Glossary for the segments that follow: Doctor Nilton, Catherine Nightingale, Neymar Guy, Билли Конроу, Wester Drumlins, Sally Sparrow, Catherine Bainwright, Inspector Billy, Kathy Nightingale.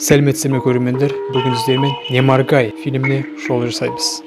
Selam etseme görünmenler, bugün izleyemin Neymar Guy filmini şu olursaydız.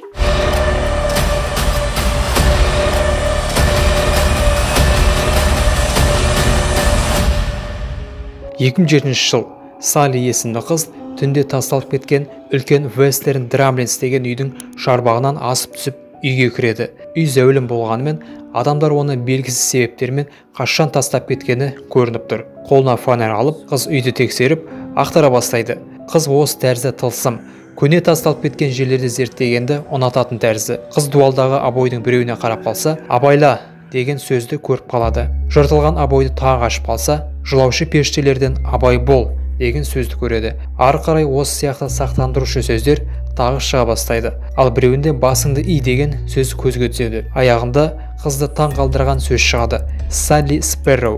Yekim 7-ші жыл, Sally есімді қыз түнде тасталып кеткен үлкен Wester Drumlins деген үйдің шарбағынан асып түсіп үйге кіреді. Үй зәулім болғанымен адамдар оны белгісіз себептермен қашан тастап кеткені көрініп тұр. Қолына фонарь алып, қыз үйді тексеріп, ақтара бастайды. Қыз осы тәрізді тылсым, көне тасталып кеткен жерлерді зерттегенді ұнататын тәрізді. Қыз дуалдағы абойдың біреуіне қарап қалса, абайла деген сөзді көріп қалады. Жыртылған абойды тағы ашып қалса, жылаушы періштелерден абай бол деген сөзді көреді. Ары қарай осы сияқты сақтандырушы сөздер тағы шыға бастайды. Ал біреуінде басыңды и деген сөз көзге түседі. Аяғында қызды таң қалдырған сөз шығады. Sally Sparrow.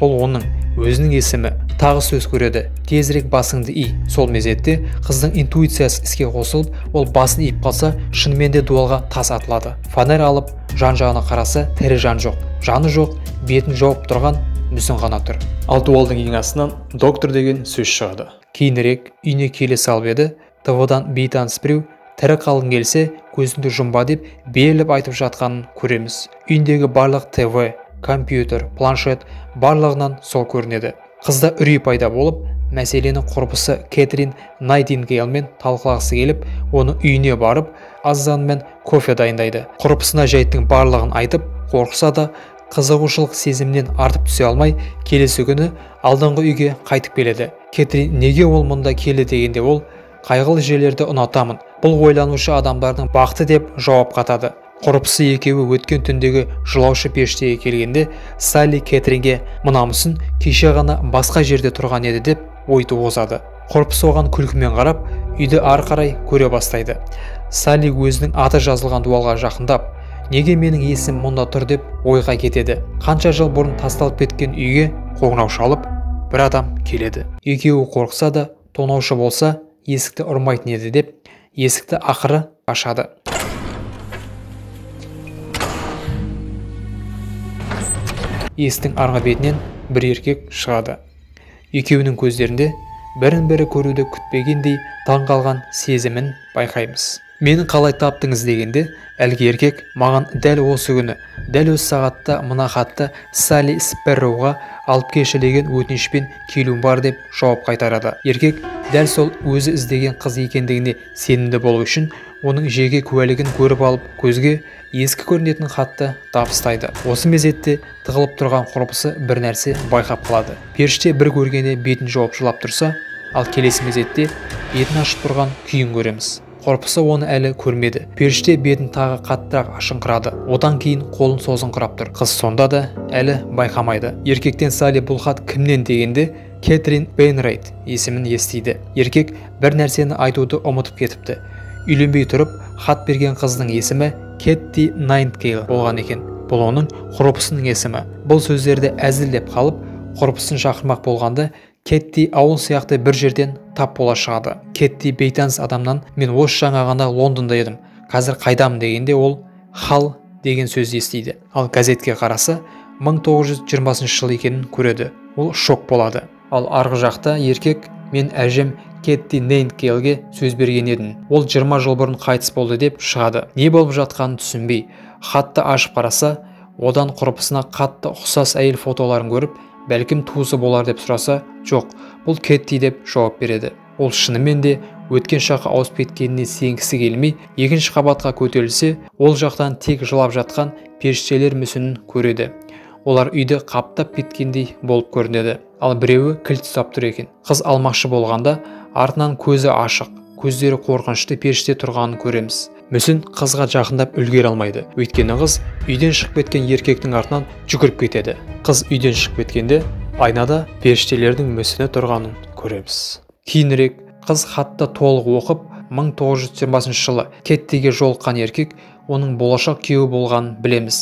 Бұл оның өзінің есімі. Тағы сөз көреді. Тезірек басыңды и. Сол мезетте қыздың интуициясы іске қосылып, ол басын иіп қалса, шынымен де дуалға тас атылады. Фонарь алып, жан-жағына қараса, тірі жан жоқ. Жаны жоқ, бетін жауып тұрған мүсін ғана тұр. Ал дуалдың ең астынан доктор деген сөз шығады. Кейінірек үйіне келе салып еді, тывыдан бейтаныс біреу тірі қалың келсе, көзіңді жұмба деп беліп айтып жатқанын көреміз. Үйіндегі барлық ТВ, компьютер, планшет барлығынан сол көрінеді. Қызда үрей пайда болып, мәселені құрбысы Catherine Nightingale-мен талқылағысы келіп, оны үйіне барып, азанмен кофе дайындайды. Құрбысына жайттың барлығын айтып, қорқса да, қызығушылық сезімнен артып түсе алмай, келесі күні алдыңғы үйге қайтып келеді. Catherine неге ол мұнда келе дегенде ол, қайғылы жерлерді ұнатамын. Бұл ойланушы адамдардың бақты деп жауап қатады. Құрбысы екеуі өткен түндегі жылаушы пештеге келгенде Sally Catherine-ге мұнамысын кеше ғана басқа жерде тұрған еді деп ой туғызады. Құрбысы оған күлкімен қарап, үйді ары қарай көре бастайды. Sally өзінің аты жазылған дуалға жақындап, неге менің есім мұнда тұр деп ойға кетеді. Қанша жыл бұрын тасталып кеткен үйге қоңырау шалып, бір адам келеді. Екеуі қорқса да, тонаушы болса, есікті ұрмайтын еді деп, есікті ақыры ашады. Есіктің арғы бетінен бір еркек шығады. Екеуінің көздерінде бірін-бірі көруді күтпегендей таңғалған сезімін байқаймыз. Мені қалай таптыңыз дегенде, әлгі еркек маған дәл осы күні, дәл осы сағатта мына хатты Sally Sparrow-ға алып келші деген өтінішпен келуім бар деп жауап қайтарады. Еркек дәл сол өзі іздеген қыз екендігіне сенімді болу үшін оның жеке куәлігін көріп алып, көзге ескі көрінетін хатты табыстайды. Осы мезетте тығылып тұрған құрбысы бір нәрсе байқап қалады. Періште бір көргені бетін жауып жылап тұрса, ал келесі мезетте бетін ашып тұрған күйін көреміз. Құрбысы оны әлі көрмеді. Періште бетін тағы қаттырақ ашыңқырады. Одан кейін қолын созыңқырап тұр. Қыз сонда да әлі байқамайды. Еркектен Sally бұл хат кімнен дегенде Catherine Bainwright есімін естиді. Еркек бір нәрсені айтуды ұмытып кетіпті. Үйленбей тұрып, хат берген қыздың есімі Kathy Nightingale болған екен. Бұл оның құрбысының есімі. Бұл сөздерді әзілдеп қалып, құрбысын шақырмақ болғанда, Kathy ауыл сияқты бір жерден тап бола шығады. Kathy бейтаныс адамнан мен осы жаңа ғана Лондонда едім. Қазір қайдамын дегенде ол хал деген сөзді естиді. Ал газетке қараса 1920 жыл екенін көреді. Ол шок болады. Ал арғы жақта еркек мен әжем Kathy Nightingale-ге сөз берген едім. Ол 20 жыл бұрын қайтыс болды деп шығады. Не болып жатқанын түсінбей, хатты ашып қараса, одан құрбысына қатты ұқсас әйел фотоларын көріп, бәлкім туысы болар деп сұраса, жоқ, бұл Kathy деп жауап береді. Ол шынымен де өткен шаққа ауысып кеткеніне сенгісі келмей, екінші қабатқа көтерілсе, ол жақтан тек жылап жатқан періштелер мүсінін көреді. Олар үйді қаптап кеткендей болып көрінеді. Ал біреуі кілт ұстап тұр екен. Қыз алмақшы болғанда артынан көзі ашық, көздері қорқынышты періште тұрғанын көреміз. Мүсін қызға жақындап үлгере алмайды. Өйткені қыз үйден шығып кеткен еркектің артынан жүгіріп кетеді. Қыз үйден шығып кеткенде айнада періштелердің мүсіні тұрғанын көреміз. Кейінірек қыз хатты толық оқып 1920 жылы Кеттіге жолыққан еркек оның болашақ күйеуі болғанын білеміз.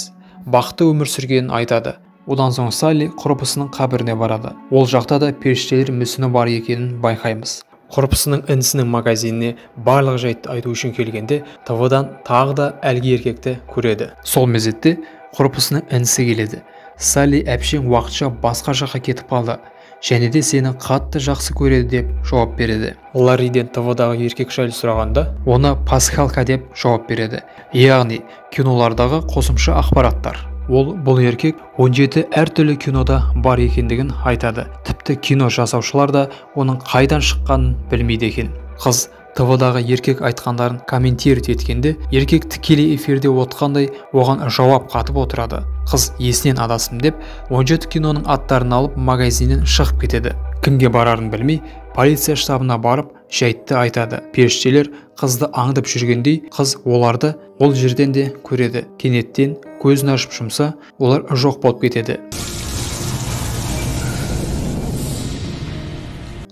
Бақты өмір сүргенін айтады. Одан соң Sally құрбысының қабіріне барады. Ол жақта да періштелер мүсіні бар екенін байқаймыз. Құрбысының інісінің магазиніне барлық жайтты айту үшін келгенде, тывыдан тағы да әлгі еркекті көреді. Сол мезетте құрбысының інісі келеді. Sally әпшең уақытша басқа жаққа кетіп қалды. және де сені қатты жақсы көреді деп жауап береді. Ларриден ТВ-дағы еркек жайлы сұрағанда, оны Пасхалка деп жауап береді. Яғни, кинолардағы қосымша ақпараттар. Ол бұл еркек 17 әртүрлі кинода бар екендігін айтады. Тіпті кино жасаушылар да оның қайдан шыққанын білмейді екен. Қыз ТВ-дағы еркек айтқандарын комментировать еткенде, еркек тікелей эфирде отқандай оған жауап қатып отырады. Қыз есінен адасым деп 17 киноның аттарын алып магазиннен шығып кетеді. Кімге барарын білмей, полиция штабына барып жайтты айтады. Періштелер қызды аңдып жүргендей, қыз оларды ол жерден де көреді. Кенеттен көзін ашып жұмса, олар жоқ болып кетеді.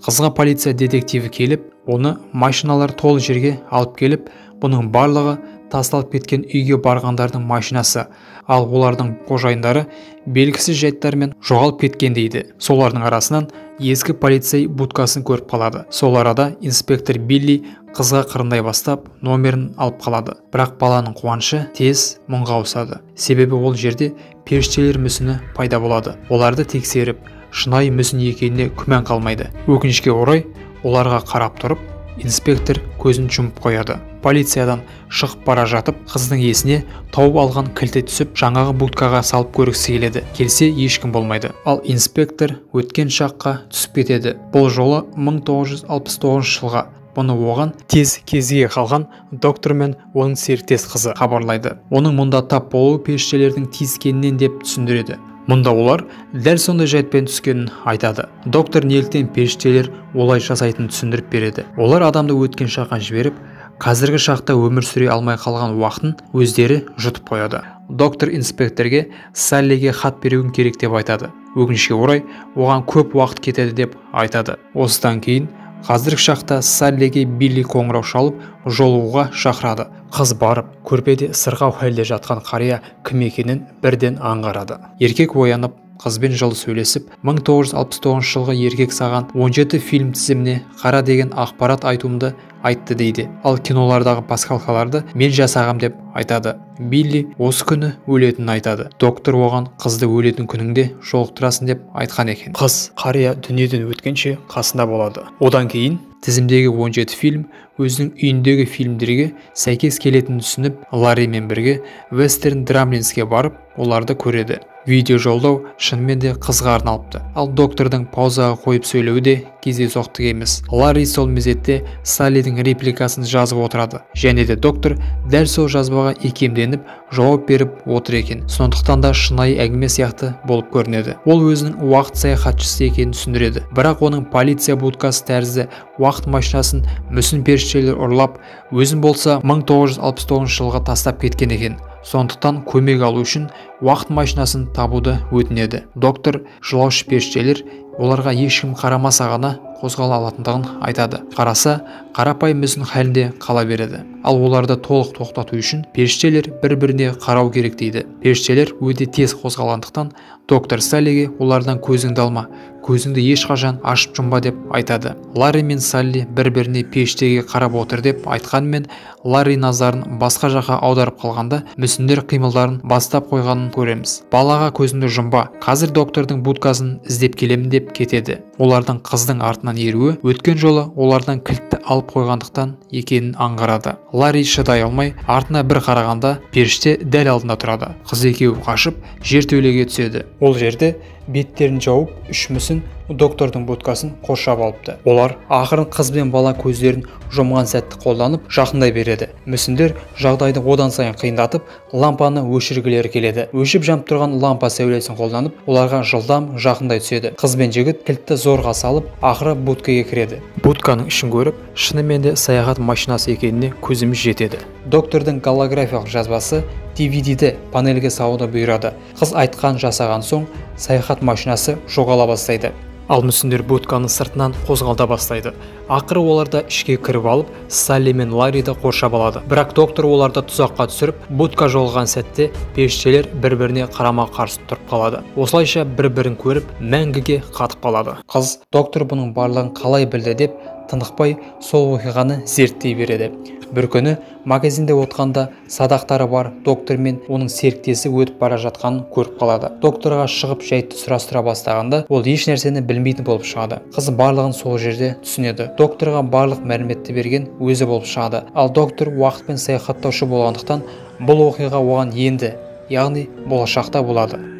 Қызға полиция детективі келіп, оны машиналар толы жерге алып келіп, бұның барлығы тасталып кеткен үйге барғандардың машинасы, ал олардың қожайындары белгісіз жайттармен жоғалып кеткен дейді. Солардың арасынан ескі полицей будкасын көріп қалады. Сол арада инспектор Билли қызға қырындай бастап номерін алып қалады. Бірақ баланың қуанышы тез мұңға ауысады. Себебі ол жерде періштелер мүсіні пайда болады. Оларды тексеріп, шынайы мүсін екеніне күмән қалмайды. Өкінішке орай, оларға қарап тұрып, инспектор көзін жұмып қояды. Полициядан шығып бара жатып, қыздың есіне тауып алған кілті түсіп, жаңағы будкаға салып көргісі келеді. Келсе ешкім болмайды. Ал инспектор өткен шаққа түсіп кетеді. Бұл жолы 1969 жылға. Оны оған тез кезге қалған доктор мен оның серіктес қызы хабарлайды. Оның мұнда тап болуы періштелердің тиіскенінен деп түсіндіреді. Мұнда олар дәл сондай жайтпен түскенін айтады. Доктор Нилтон періштелер олай жасайтын түсіндіріп береді. Олар адамды өткен шаққа жіберіп, қазіргі шақта өмір сүре алмай қалған уақытын өздері жұтып қояды. Доктор инспекторге Саллиге хат беруін керек деп айтады. Өкінішке орай, оған көп уақыт кетеді деп айтады. Осыдан кейін қазіргі шақта Саллиге Билли Конроу шалып, жолығуға шақырады. Қыз барып, көрпеде сырғау халде жатқан қария кім екенін бірден аңғарады. Еркек оянып, қызбен жылы сөйлесіп, 1969 жылғы еркек саған 17 фильм тізіміне қара деген ақпарат айтуымды айтты дейді. Ал кинолардағы пасхалкаларды мен жасағам деп айтады. Билли осы күні өлетінін айтады. Доктор оған қызды өлетін күніңде жолықтырасың деп айтқан екен. Қыз қария дүниеден өткенше қасында болады. Одан кейін тізімдегі 17 фильм өзінің үйіндегі фильмдерге сәйкес келетінін түсініп, Ларри Мемберге Wester Drumlinsке барып, оларды көреді. Видео жолдау шынымен де қызға арналыпты. Ал доктордың паузаға қойып сөйлеуі де кездейсоқтық емес. Ларри сол мезетте Саллидің репликасын жазып отырады. Және де доктор дәл сол жазбаға икемденіп, жауап беріп отыр екен. Сондықтан да шынайы әңгіме сияқты болып көрінеді. Ол өзінің уақыт саяхатшысы екенін түсіндіреді. Бірақ оның полиция будкасы тәрізді уақыт машинасын мүсін періштелер ұрлап, өзін болса 1969 жылға тастап кеткен екен. Сондықтан көмек алу үшін уақыт машинасын табуды өтінеді. Доктор жылаушы періштелер оларға ешкім қарамаса ғана қозғала алатындығын айтады. Қараса, қарапай мүсін халінде қала береді. Ал оларды толық тоқтату үшін періштелер бір-біріне қарау керек дейді. Періштелер өте тез қозғалғандықтан доктор Саллиге олардан көзіңді алма, көзіңді ешқашан ашып жұмба деп айтады. Ларри мен Салли бір-біріне періштеге қарап отыр деп айтқанмен, Ларри назарын басқа жаққа аударып қалғанда мүсіндер қимылдарын бастап қойғанын көреміз. Балаға көзіңді жұмба, қазір доктордың будкасын іздеп келемін деп кетеді. Олардың қыздың артынан еруі өткен жолы олардан кілтті алып қойғандықтан екенін аңғарады. Ларри шыдай алмай артына бір қарағанда періште дәл алдында тұрады. Қыз екеуі қашып жер төбелеске түседі. Ол жерде беттерін жауып үш мүсін доктордың будкасын қоршап алыпты. Олар ақырын қыз бен бала көздерін жұмған сәтті қолданып жақындай береді. Мүсіндер жағдайды одан сайын қиындатып, лампаны өшіргілері келеді. Өшіп жанып тұрған лампа сәулесін қолданып, оларға жылдам жақындай түседі. Қыз бен жігіт кілтті зорға салып, ақыры будкаға кіреді. Будканың ішін көріп, шынымен де саяхат машинасы екеніне көзіміз жетеді. Доктордың голографиялық жазбасы DVD-ді панельге салуды бұйырады. Қыз айтқан жасаған соң саяхат машинасы жоғала бастайды. Ал мүсіндер будканы сыртынан қозғалда бастайды. Ақыры оларда ішке кіріп алып, Салли мен Ларриді қоршап алады. Бірақ доктор оларды тұзаққа түсіріп, будка жолған сәтте періштелер бір-біріне қарама-қарсы тұрып қалады. Осылайша бір-бірін көріп, мәңгіге қатып қалады. Қыз доктор бұның барлығын қалай білді деп тынықпай сол оқиғаны зерттей береді. Бір күні магазинде отқанда садақтары бар доктор мен оның серіктесі өтіп бара жатқанын көріп қалады. Докторға шығып жайтты сұрастыра бастағанда, ол еш нәрсені білмейтін болып шығады. Қыз барлығын сол жерде түсінеді. Докторға барлық мәліметті берген өзі болып шығады. Ал доктор уақытпен саяхаттаушы болғандықтан бұл оқиға оған енді, яғни болашақта болады.